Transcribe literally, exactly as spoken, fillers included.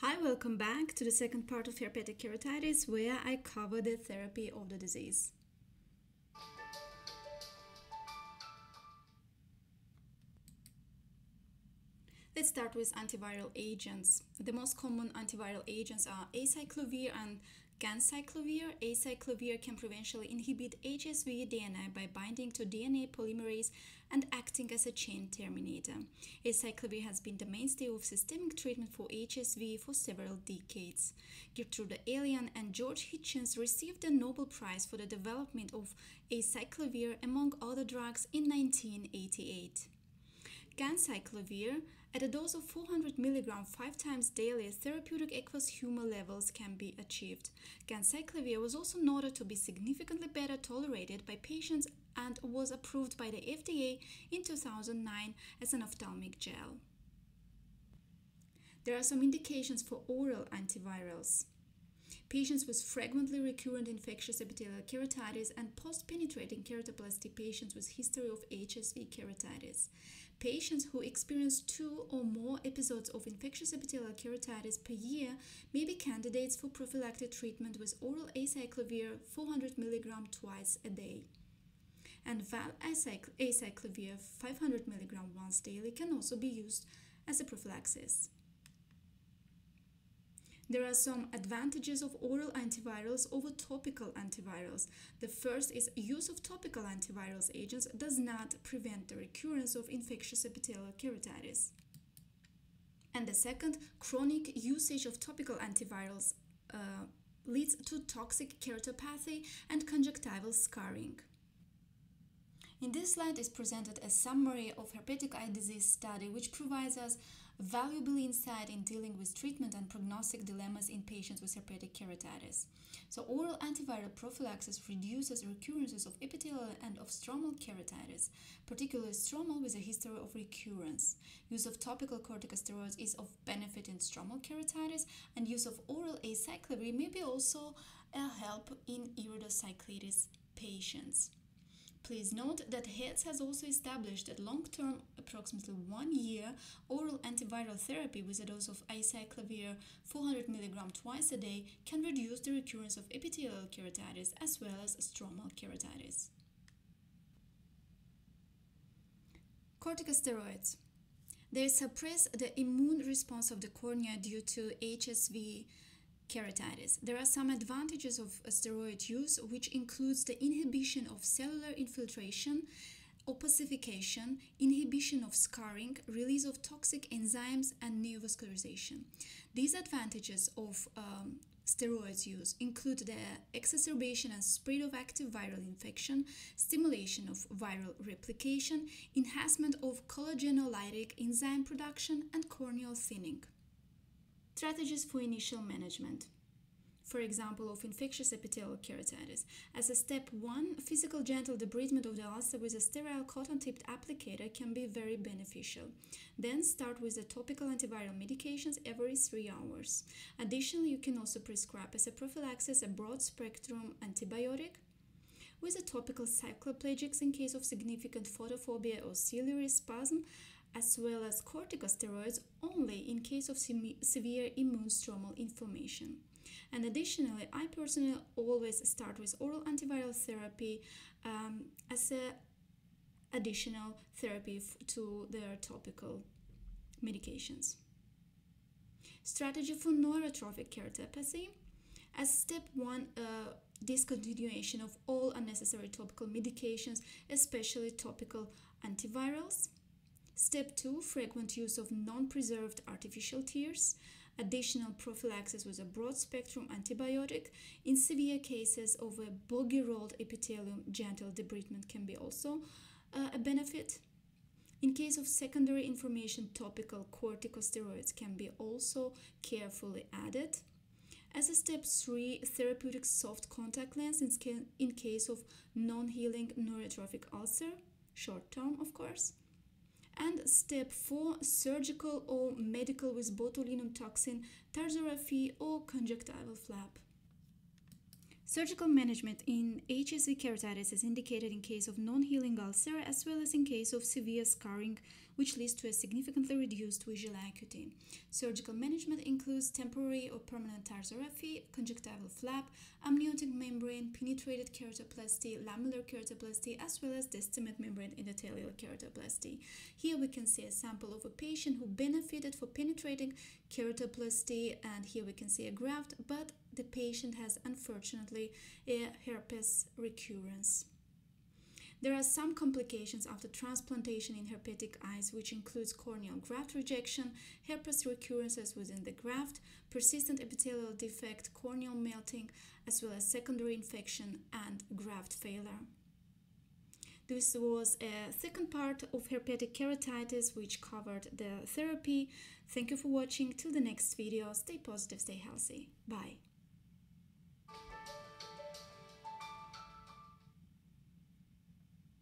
Hi, welcome back to the second part of herpetic keratitis, where I cover the therapy of the disease. Let's start with antiviral agents. The most common antiviral agents are acyclovir and ganciclovir. Acyclovir can providentially inhibit H S V D N A by binding to D N A polymerase and acting as a chain terminator. Acyclovir has been the mainstay of systemic treatment for H S V for several decades. Gertrude Alien and George Hitchens received the Nobel Prize for the development of acyclovir, among other drugs, in nineteen eighty-eight. Ganciclovir, at a dose of four hundred milligrams five times daily, therapeutic aqueous humor levels can be achieved. Ganciclovir was also noted to be significantly better tolerated by patients and was approved by the F D A in two thousand nine as an ophthalmic gel. There are some indications for oral antivirals. Patients with frequently recurrent infectious epithelial keratitis and post-penetrating keratoplasty, patients with history of H S V keratitis, patients who experience two or more episodes of infectious epithelial keratitis per year may be candidates for prophylactic treatment with oral acyclovir four hundred milligrams twice a day. And valacyclovir five hundred milligrams once daily can also be used as a prophylaxis. There are some advantages of oral antivirals over topical antivirals. The first is use of topical antivirals agents does not prevent the recurrence of infectious epithelial keratitis. And the second, chronic usage of topical antivirals uh, leads to toxic keratopathy and conjunctival scarring. In this slide is presented a summary of herpetic eye disease study, which provides us valuable insight in dealing with treatment and prognostic dilemmas in patients with herpetic keratitis. So oral antiviral prophylaxis reduces recurrences of epithelial and of stromal keratitis, particularly stromal with a history of recurrence. Use of topical corticosteroids is of benefit in stromal keratitis, and use of oral acyclovir may be also a help in iridocyclitis patients. Please note that H E D S has also established that long-term, approximately one year, oral antiviral therapy with a dose of acyclovir four hundred milligrams twice a day can reduce the recurrence of epithelial keratitis as well as stromal keratitis. Corticosteroids. They suppress the immune response of the cornea due to H S V keratitis. There are some advantages of steroid use, which includes the inhibition of cellular infiltration, opacification, inhibition of scarring, release of toxic enzymes, and neovascularization. These advantages of um, steroids use include the exacerbation and spread of active viral infection, stimulation of viral replication, enhancement of collagenolytic enzyme production, and corneal thinning. Strategies for initial management, for example, of infectious epithelial keratitis. As a step one, physical gentle debridement of the ulcer with a sterile cotton-tipped applicator can be very beneficial. Then start with the topical antiviral medications every three hours. Additionally, you can also prescribe as a prophylaxis a broad-spectrum antibiotic with a topical cycloplegics in case of significant photophobia or ciliary spasm, as well as corticosteroids only in case of se severe immune stromal inflammation. And additionally, I personally always start with oral antiviral therapy um, as an additional therapy to their topical medications. Strategy for neurotrophic keratopathy. As step one, uh, discontinuation of all unnecessary topical medications, especially topical antivirals. Step two, frequent use of non-preserved artificial tears, additional prophylaxis with a broad-spectrum antibiotic. In severe cases of a boggy-rolled epithelium, gentle debridement can be also uh, a benefit. In case of secondary inflammation, topical corticosteroids can be also carefully added. As a step three, therapeutic soft contact lens in, in case of non-healing neurotrophic ulcer, short-term of course. And step four, surgical or medical with botulinum toxin, tarsorrhaphy, or conjunctival flap. Surgical management in H S V keratitis is indicated in case of non-healing ulcer as well as in case of severe scarring, which leads to a significantly reduced visual acuity. Surgical management includes temporary or permanent tarsorrhaphy, conjunctival flap, amniotic membrane, penetrated keratoplasty, lamellar keratoplasty, as well as descemet membrane endothelial keratoplasty. Here we can see a sample of a patient who benefited for penetrating keratoplasty, and here we can see a graft, but the patient has unfortunately a herpes recurrence. There are some complications after transplantation in herpetic eyes, which includes corneal graft rejection, herpes recurrences within the graft, persistent epithelial defect, corneal melting, as well as secondary infection and graft failure. This was a second part of herpetic keratitis, which covered the therapy. Thank you for watching. Till the next video, stay positive, stay healthy. Bye.